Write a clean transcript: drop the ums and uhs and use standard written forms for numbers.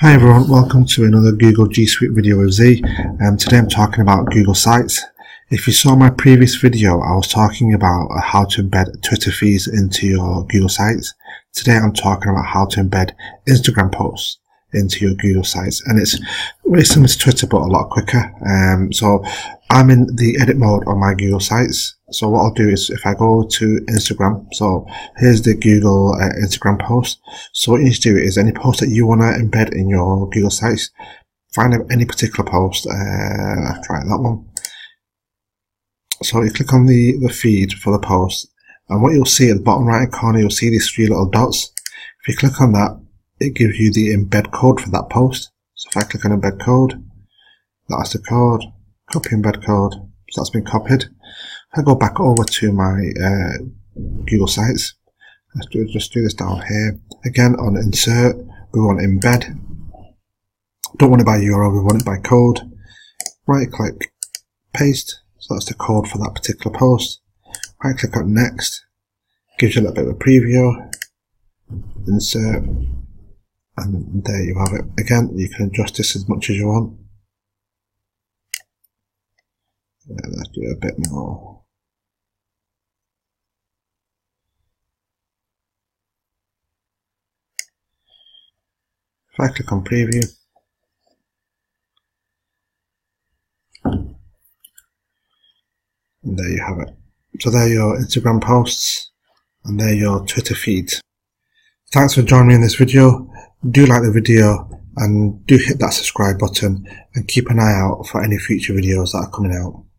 Hi everyone, welcome to another Google G Suite video with Z. Today I'm talking about Google Sites. If you saw my previous video, I was talking about how to embed Twitter feeds into your Google Sites. Today I'm talking about how to embed Instagram posts into your Google Sites, and it's really similar to Twitter but a lot quicker. So I'm in the edit mode on my Google Sites. So what I'll do is, if I go to Instagram, so here's the Google Instagram post. So what you need to do is, any post that you want to embed in your Google Sites, find any particular post. I'll try that one. So you click on the feed for the post, and what you'll see at the bottom right corner, you'll see these three little dots. If you click on that, it gives you the embed code for that post. So if I click on embed code, that's the code, copy embed code, so that's been copied. If I go back over to my Google Sites, let's just do this down here. Again, on insert, we want embed. Don't want it by URL, we want it by code. Right click, paste, so that's the code for that particular post. Right click on next, gives you a little bit of a preview, insert. And there you have it. Again, you can adjust this as much as you want. Yeah, let's do it a bit more. If I click on preview, and there you have it. So there are your Instagram posts, and there are your Twitter feeds. Thanks for joining me in this video. Do like the video and do hit that subscribe button, and keep an eye out for any future videos that are coming out.